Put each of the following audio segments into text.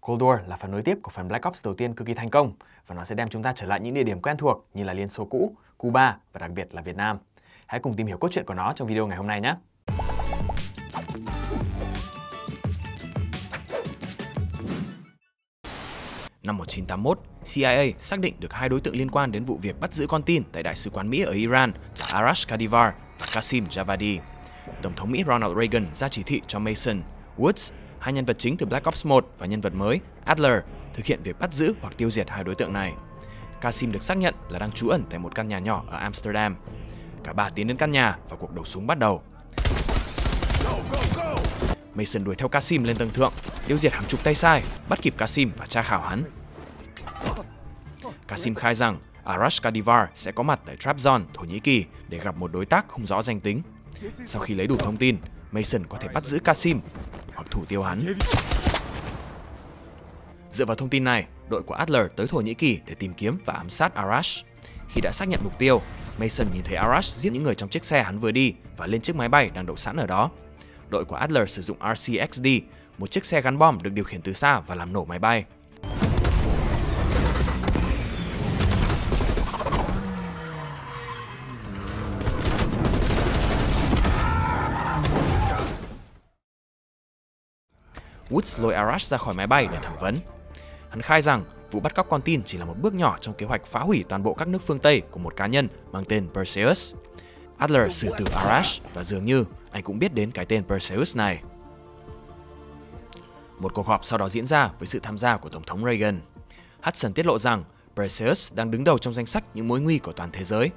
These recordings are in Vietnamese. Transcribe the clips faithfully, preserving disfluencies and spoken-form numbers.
Cold War là phần nối tiếp của phần Black Ops đầu tiên cực kỳ thành công, và nó sẽ đem chúng ta trở lại những địa điểm quen thuộc như là Liên Xô cũ, Cuba và đặc biệt là Việt Nam. Hãy cùng tìm hiểu cốt truyện của nó trong video ngày hôm nay nhé! Năm một nghìn chín trăm tám mươi mốt, xê i a xác định được hai đối tượng liên quan đến vụ việc bắt giữ con tin tại Đại sứ quán Mỹ ở Iran là Arash Kadivar và Kasim Javadi. Tổng thống Mỹ Ronald Reagan ra chỉ thị cho Mason, Woods, hai nhân vật chính từ Black Ops một và nhân vật mới Adler, thực hiện việc bắt giữ hoặc tiêu diệt hai đối tượng này. Kasim được xác nhận là đang trú ẩn tại một căn nhà nhỏ ở Amsterdam. Cả ba tiến đến căn nhà và cuộc đấu súng bắt đầu. Mason đuổi theo Kasim lên tầng thượng, tiêu diệt hàng chục tay sai, bắt kịp Kasim và tra khảo hắn. Kasim khai rằng Arash Kadivar sẽ có mặt tại Trabzon, Thổ Nhĩ Kỳ để gặp một đối tác không rõ danh tính. Sau khi lấy đủ thông tin, Mason có thể bắt giữ Kasim hoặc thủ tiêu hắn. Dựa vào thông tin này, đội của Adler tới Thổ Nhĩ Kỳ để tìm kiếm và ám sát Arash. Khi đã xác nhận mục tiêu, Mason nhìn thấy Arash giết những người trong chiếc xe hắn vừa đi và lên chiếc máy bay đang đậu sẵn ở đó. Đội của Adler sử dụng R C X D, một chiếc xe gắn bom được điều khiển từ xa và làm nổ máy bay. Woods lôi Arash ra khỏi máy bay để thẩm vấn. Hắn khai rằng vụ bắt cóc con tin chỉ là một bước nhỏ trong kế hoạch phá hủy toàn bộ các nước phương Tây của một cá nhân mang tên Perseus. Adler xử tử Arash và dường như anh cũng biết đến cái tên Perseus này. Một cuộc họp sau đó diễn ra với sự tham gia của Tổng thống Reagan. Hudson tiết lộ rằng Perseus đang đứng đầu trong danh sách những mối nguy của toàn thế giới.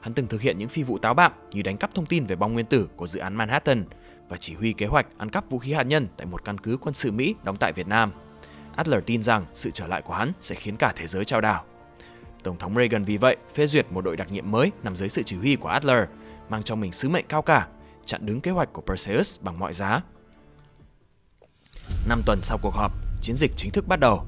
Hắn từng thực hiện những phi vụ táo bạo như đánh cắp thông tin về bom nguyên tử của dự án Manhattan và chỉ huy kế hoạch ăn cắp vũ khí hạt nhân tại một căn cứ quân sự Mỹ đóng tại Việt Nam. Adler tin rằng sự trở lại của hắn sẽ khiến cả thế giới chao đảo. Tổng thống Reagan vì vậy phê duyệt một đội đặc nhiệm mới nằm dưới sự chỉ huy của Adler, mang trong mình sứ mệnh cao cả, chặn đứng kế hoạch của Perseus bằng mọi giá. Năm tuần sau cuộc họp, chiến dịch chính thức bắt đầu.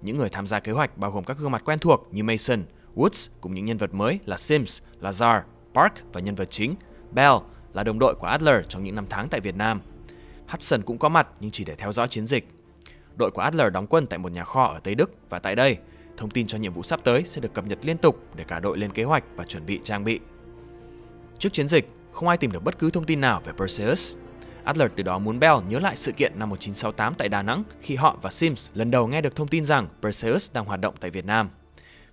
Những người tham gia kế hoạch bao gồm các gương mặt quen thuộc như Mason, Woods cùng những nhân vật mới là Sims, Lazar, Park và nhân vật chính Bell là đồng đội của Adler trong những năm tháng tại Việt Nam. Hudson cũng có mặt nhưng chỉ để theo dõi chiến dịch. Đội của Adler đóng quân tại một nhà kho ở Tây Đức và tại đây, thông tin cho nhiệm vụ sắp tới sẽ được cập nhật liên tục để cả đội lên kế hoạch và chuẩn bị trang bị. Trước chiến dịch, không ai tìm được bất cứ thông tin nào về Perseus. Adler từ đó muốn Bell nhớ lại sự kiện năm một nghìn chín trăm sáu mươi tám tại Đà Nẵng khi họ và Sims lần đầu nghe được thông tin rằng Perseus đang hoạt động tại Việt Nam.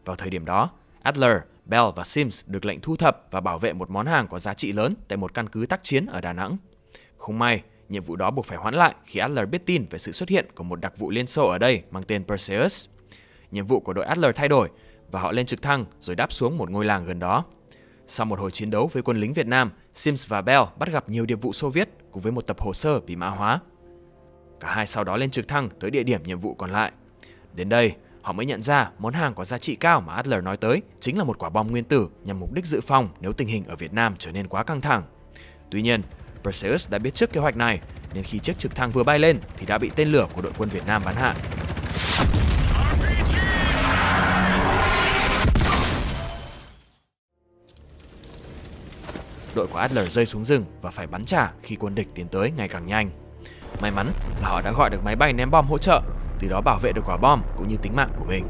Vào thời điểm đó, Adler, Bell và Sims được lệnh thu thập và bảo vệ một món hàng có giá trị lớn tại một căn cứ tác chiến ở Đà Nẵng. Không may, nhiệm vụ đó buộc phải hoãn lại khi Adler biết tin về sự xuất hiện của một đặc vụ Liên Xô ở đây mang tên Perseus. Nhiệm vụ của đội Adler thay đổi và họ lên trực thăng rồi đáp xuống một ngôi làng gần đó. Sau một hồi chiến đấu với quân lính Việt Nam, Sims và Bell bắt gặp nhiều điệp vụ Xô Viết cùng với một tập hồ sơ bị mã hóa. Cả hai sau đó lên trực thăng tới địa điểm nhiệm vụ còn lại. Đến đây, họ mới nhận ra món hàng có giá trị cao mà Adler nói tới chính là một quả bom nguyên tử nhằm mục đích dự phòng nếu tình hình ở Việt Nam trở nên quá căng thẳng. Tuy nhiên, Perseus đã biết trước kế hoạch này nên khi chiếc trực thăng vừa bay lên thì đã bị tên lửa của đội quân Việt Nam bắn hạ. Đội của Adler rơi xuống rừng và phải bắn trả khi quân địch tiến tới ngày càng nhanh. May mắn là họ đã gọi được máy bay ném bom hỗ trợ, từ đó bảo vệ được quả bom cũng như tính mạng của mình.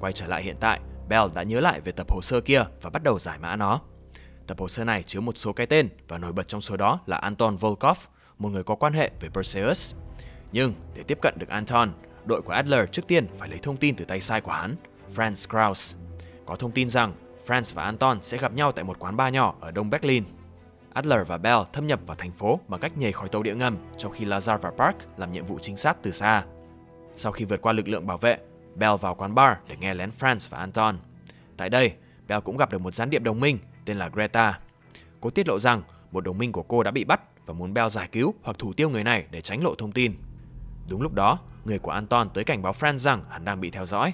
Quay trở lại hiện tại, Bell đã nhớ lại về tập hồ sơ kia và bắt đầu giải mã nó. Tập hồ sơ này chứa một số cái tên và nổi bật trong số đó là Anton Volkov, một người có quan hệ với Perseus. Nhưng để tiếp cận được Anton, đội của Adler trước tiên phải lấy thông tin từ tay sai của hắn, Franz Krauss. Có thông tin rằng Franz và Anton sẽ gặp nhau tại một quán bar nhỏ ở Đông Berlin. Adler và Bell thâm nhập vào thành phố bằng cách nhảy khỏi tàu địa ngầm, trong khi Lazar và Park làm nhiệm vụ trinh sát từ xa. Sau khi vượt qua lực lượng bảo vệ, Bell vào quán bar để nghe lén Franz và Anton. Tại đây, Bell cũng gặp được một gián điệp đồng minh tên là Greta. Cô tiết lộ rằng một đồng minh của cô đã bị bắt và muốn Bell giải cứu hoặc thủ tiêu người này để tránh lộ thông tin. Đúng lúc đó, người của Anton tới cảnh báo Franz rằng hắn đang bị theo dõi.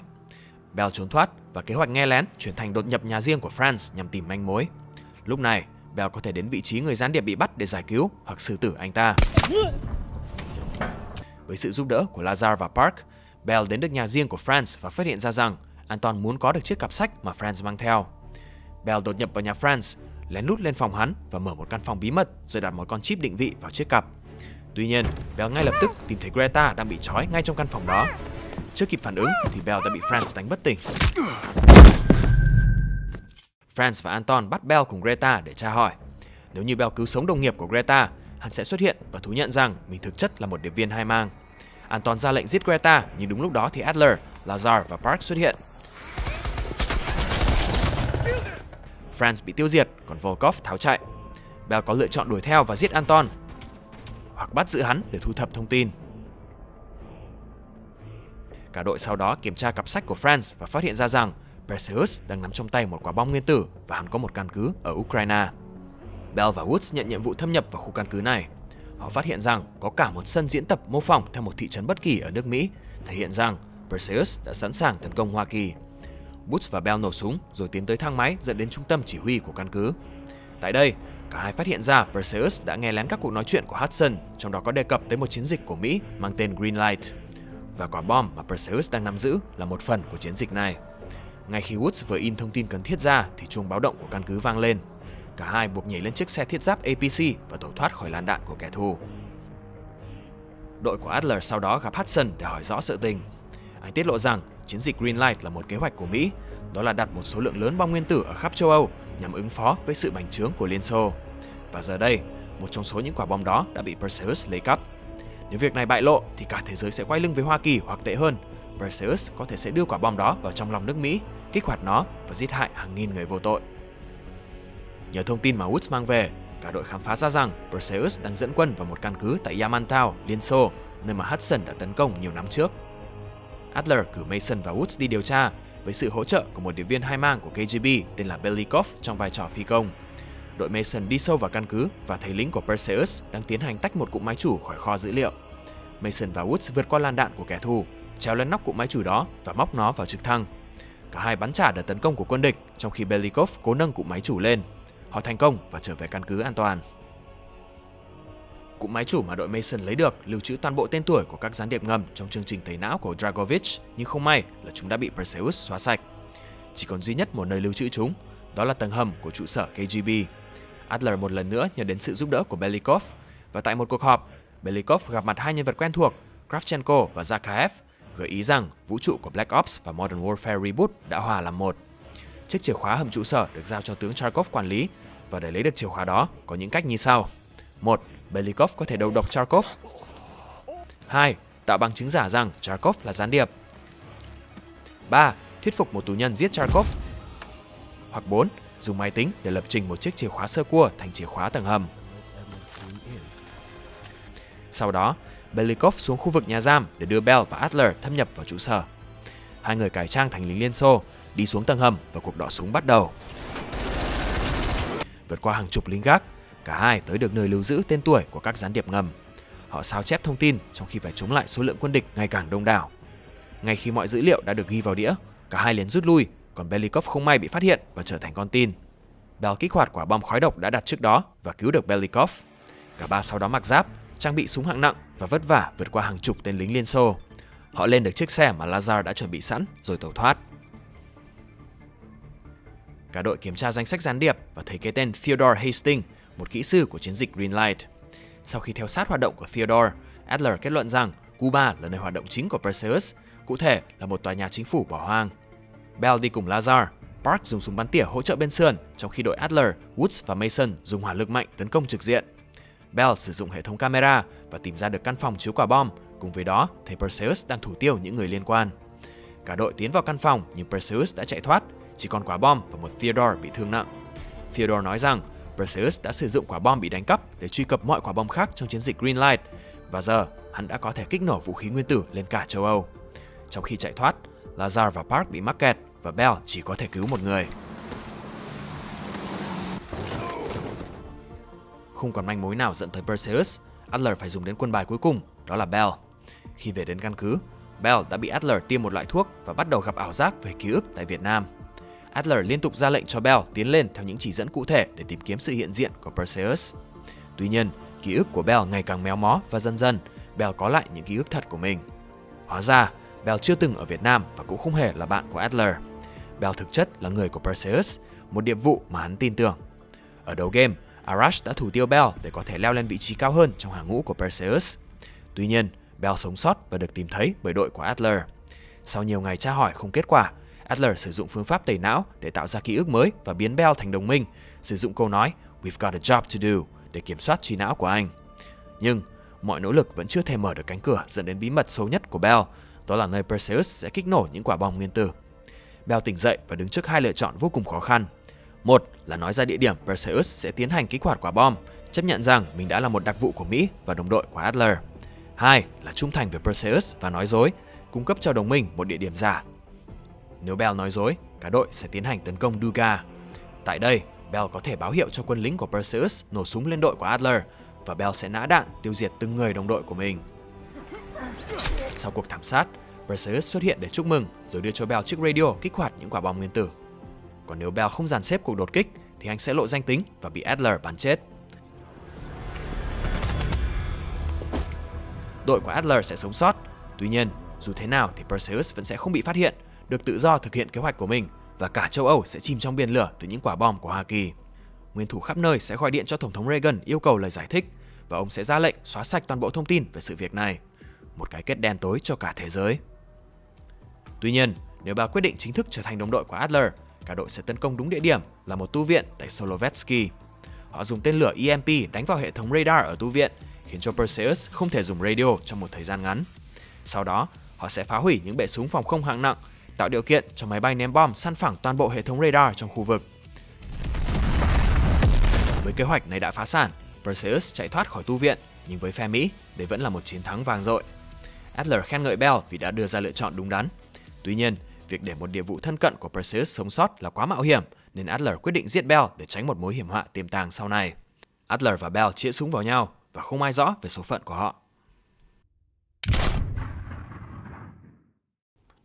Bell trốn thoát và kế hoạch nghe lén chuyển thành đột nhập nhà riêng của Franz nhằm tìm manh mối. Lúc này, Bell có thể đến vị trí người gián điệp bị bắt để giải cứu hoặc xử tử anh ta. Với sự giúp đỡ của Lazar và Park, Bell đến được nhà riêng của Franz và phát hiện ra rằng Anton muốn có được chiếc cặp sách mà Franz mang theo. Bell đột nhập vào nhà Franz, lén lút lên phòng hắn và mở một căn phòng bí mật rồi đặt một con chip định vị vào chiếc cặp. Tuy nhiên, Bell ngay lập tức tìm thấy Greta đang bị trói ngay trong căn phòng đó. Chưa kịp phản ứng thì Bell đã bị Franz đánh bất tỉnh. Franz và Anton bắt Bell cùng Greta để tra hỏi. Nếu như Bell cứu sống đồng nghiệp của Greta, hắn sẽ xuất hiện và thú nhận rằng mình thực chất là một điệp viên hai mang. Anton ra lệnh giết Greta, nhưng đúng lúc đó thì Adler, Lazar và Park xuất hiện. Franz bị tiêu diệt, còn Volkov tháo chạy. Bell có lựa chọn đuổi theo và giết Anton, hoặc bắt giữ hắn để thu thập thông tin. Cả đội sau đó kiểm tra cặp sách của Franz và phát hiện ra rằng Perseus đang nắm trong tay một quả bom nguyên tử và hắn có một căn cứ ở Ukraine. Bell và Woods nhận nhiệm vụ thâm nhập vào khu căn cứ này. Họ phát hiện rằng có cả một sân diễn tập mô phỏng theo một thị trấn bất kỳ ở nước Mỹ, thể hiện rằng Perseus đã sẵn sàng tấn công Hoa Kỳ. Woods và Bell nổ súng rồi tiến tới thang máy dẫn đến trung tâm chỉ huy của căn cứ. Tại đây, cả hai phát hiện ra Perseus đã nghe lén các cuộc nói chuyện của Hudson, trong đó có đề cập tới một chiến dịch của Mỹ mang tên Greenlight. Và quả bom mà Perseus đang nắm giữ là một phần của chiến dịch này. Ngay khi Woods vừa in thông tin cần thiết ra thì chuông báo động của căn cứ vang lên. Cả hai buộc nhảy lên chiếc xe thiết giáp A P C và tẩu thoát khỏi làn đạn của kẻ thù. Đội của Adler sau đó gặp Hudson để hỏi rõ sự tình. Anh tiết lộ rằng chiến dịch Greenlight là một kế hoạch của Mỹ, đó là đặt một số lượng lớn bom nguyên tử ở khắp châu Âu nhằm ứng phó với sự bành trướng của Liên Xô. Và giờ đây, một trong số những quả bom đó đã bị Perseus lấy cắp. Nếu việc này bại lộ thì cả thế giới sẽ quay lưng với Hoa Kỳ, hoặc tệ hơn, Perseus có thể sẽ đưa quả bom đó vào trong lòng nước Mỹ, kích hoạt nó và giết hại hàng nghìn người vô tội. Nhờ thông tin mà Woods mang về, cả đội khám phá ra rằng Perseus đang dẫn quân vào một căn cứ tại Yamantown, Liên Xô, nơi mà Hudson đã tấn công nhiều năm trước. Adler cử Mason và Woods đi điều tra với sự hỗ trợ của một điệp viên hai mang của K G B tên là Belikov trong vai trò phi công. Đội Mason đi sâu vào căn cứ và thấy lính của Perseus đang tiến hành tách một cụm máy chủ khỏi kho dữ liệu. Mason và Woods vượt qua làn đạn của kẻ thù, trèo lên nóc cụm máy chủ đó và móc nó vào trực thăng. Cả hai bắn trả đợt tấn công của quân địch, trong khi Belikov cố nâng cụm máy chủ lên. Họ thành công và trở về căn cứ an toàn. Cụm máy chủ mà đội Mason lấy được lưu trữ toàn bộ tên tuổi của các gián điệp ngầm trong chương trình tẩy não của Dragovich, nhưng không may là chúng đã bị Perseus xóa sạch. Chỉ còn duy nhất một nơi lưu trữ chúng, đó là tầng hầm của trụ sở K G B. Adler một lần nữa nhờ đến sự giúp đỡ của Belikov, và tại một cuộc họp, Belikov gặp mặt hai nhân vật quen thuộc, Kravchenko và Zakhaev, gợi ý rằng vũ trụ của Black Ops và Modern Warfare Reboot đã hòa làm một. Chiếc chìa khóa hầm trụ sở được giao cho tướng Charkov quản lý, và để lấy được chìa khóa đó có những cách như sau. một. Belikov có thể đầu độc Charkov. hai. Tạo bằng chứng giả rằng Charkov là gián điệp. ba. Thuyết phục một tù nhân giết Charkov. Hoặc bốn. Dùng máy tính để lập trình một chiếc chìa khóa sơ cua thành chìa khóa tầng hầm. Sau đó, Belikov xuống khu vực nhà giam để đưa Bell và Adler thâm nhập vào trụ sở. Hai người cải trang thành lính Liên Xô, đi xuống tầng hầm và cuộc đọ súng bắt đầu. Vượt qua hàng chục lính gác, cả hai tới được nơi lưu giữ tên tuổi của các gián điệp ngầm. Họ sao chép thông tin trong khi phải chống lại số lượng quân địch ngày càng đông đảo. Ngay khi mọi dữ liệu đã được ghi vào đĩa, cả hai liền rút lui, còn Belikov không may bị phát hiện và trở thành con tin. Bell kích hoạt quả bom khói độc đã đặt trước đó và cứu được Belikov. Cả ba sau đó mặc giáp, trang bị súng hạng nặng và vất vả vượt qua hàng chục tên lính Liên Xô. Họ lên được chiếc xe mà Lazar đã chuẩn bị sẵn rồi tẩu thoát. Cả đội kiểm tra danh sách gián điệp và thấy cái tên Fyodor Hastings, một kỹ sư của chiến dịch Greenlight. Sau khi theo sát hoạt động của Theodore, Adler kết luận rằng Cuba là nơi hoạt động chính của Perseus, cụ thể là một tòa nhà chính phủ bỏ hoang. Bell đi cùng Lazar, Park dùng súng bắn tỉa hỗ trợ bên sườn, trong khi đội Adler, Woods và Mason dùng hỏa lực mạnh tấn công trực diện. Bell sử dụng hệ thống camera và tìm ra được căn phòng chứa quả bom, cùng với đó thấy Perseus đang thủ tiêu những người liên quan. Cả đội tiến vào căn phòng nhưng Perseus đã chạy thoát, chỉ còn quả bom và một Theodore bị thương nặng. Theodore nói rằng Perseus đã sử dụng quả bom bị đánh cắp để truy cập mọi quả bom khác trong chiến dịch Greenlight, và giờ hắn đã có thể kích nổ vũ khí nguyên tử lên cả châu Âu. Trong khi chạy thoát, Lazar và Park bị mắc kẹt và Bell chỉ có thể cứu một người. Không còn manh mối nào dẫn tới Perseus, Adler phải dùng đến quân bài cuối cùng, đó là Bell. Khi về đến căn cứ, Bell đã bị Adler tiêm một loại thuốc và bắt đầu gặp ảo giác về ký ức tại Việt Nam. Adler liên tục ra lệnh cho Bell tiến lên theo những chỉ dẫn cụ thể để tìm kiếm sự hiện diện của Perseus. Tuy nhiên, ký ức của Bell ngày càng méo mó và dần dần, Bell có lại những ký ức thật của mình. Hóa ra, Bell chưa từng ở Việt Nam và cũng không hề là bạn của Adler. Bell thực chất là người của Perseus, một nhiệm vụ mà hắn tin tưởng. Ở đầu game, Arash đã thủ tiêu Bell để có thể leo lên vị trí cao hơn trong hàng ngũ của Perseus. Tuy nhiên, Bell sống sót và được tìm thấy bởi đội của Adler. Sau nhiều ngày tra hỏi không kết quả, Adler sử dụng phương pháp tẩy não để tạo ra ký ức mới và biến Bell thành đồng minh, sử dụng câu nói "We've got a job to do" để kiểm soát trí não của anh. Nhưng mọi nỗ lực vẫn chưa thể mở được cánh cửa dẫn đến bí mật sâu nhất của Bell, đó là nơi Perseus sẽ kích nổ những quả bom nguyên tử. Bell tỉnh dậy và đứng trước hai lựa chọn vô cùng khó khăn. Một là nói ra địa điểm Perseus sẽ tiến hành kích hoạt quả bom, chấp nhận rằng mình đã là một đặc vụ của Mỹ và đồng đội của Adler. Hai là trung thành với Perseus và nói dối, cung cấp cho đồng minh một địa điểm giả. Nếu Bell nói dối, cả đội sẽ tiến hành tấn công Duga. Tại đây, Bell có thể báo hiệu cho quân lính của Perseus nổ súng lên đội của Adler và Bell sẽ nã đạn tiêu diệt từng người đồng đội của mình. Sau cuộc thảm sát, Perseus xuất hiện để chúc mừng rồi đưa cho Bell chiếc radio kích hoạt những quả bom nguyên tử. Còn nếu Bell không dàn xếp cuộc đột kích thì anh sẽ lộ danh tính và bị Adler bắn chết. Đội của Adler sẽ sống sót. Tuy nhiên, dù thế nào thì Perseus vẫn sẽ không bị phát hiện, được tự do thực hiện kế hoạch của mình và cả châu Âu sẽ chìm trong biển lửa từ những quả bom của Hoa Kỳ. Nguyên thủ khắp nơi sẽ gọi điện cho Tổng thống Reagan yêu cầu lời giải thích và ông sẽ ra lệnh xóa sạch toàn bộ thông tin về sự việc này. Một cái kết đen tối cho cả thế giới. Tuy nhiên, nếu Bell quyết định chính thức trở thành đồng đội của Adler, cả đội sẽ tấn công đúng địa điểm là một tu viện tại Solovetsky. Họ dùng tên lửa E M P đánh vào hệ thống radar ở tu viện, khiến cho Perseus không thể dùng radio trong một thời gian ngắn. Sau đó, họ sẽ phá hủy những bệ súng phòng không hạng nặng, tạo điều kiện cho máy bay ném bom săn phẳng toàn bộ hệ thống radar trong khu vực. Với kế hoạch này đã phá sản, Perseus chạy thoát khỏi tu viện, nhưng với phe Mỹ, đây vẫn là một chiến thắng vang dội. Adler khen ngợi Bell vì đã đưa ra lựa chọn đúng đắn. Tuy nhiên, việc để một nhiệm vụ thân cận của Perseus sống sót là quá mạo hiểm, nên Adler quyết định giết Bell để tránh một mối hiểm họa tiềm tàng sau này. Adler và Bell chĩa súng vào nhau và không ai rõ về số phận của họ.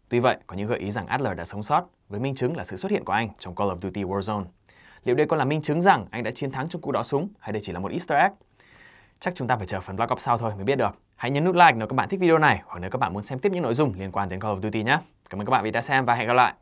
Tuy vậy, có những gợi ý rằng Adler đã sống sót, với minh chứng là sự xuất hiện của anh trong Call of Duty Warzone. Liệu đây còn là minh chứng rằng anh đã chiến thắng trong cuộc đó súng, hay đây chỉ là một easter egg? Chắc chúng ta phải chờ phần Black Ops sau thôi mới biết được. Hãy nhấn nút like nếu các bạn thích video này, hoặc nếu các bạn muốn xem tiếp những nội dung liên quan đến Call of Duty nhé. Cảm ơn các bạn vì đã xem và hẹn gặp lại.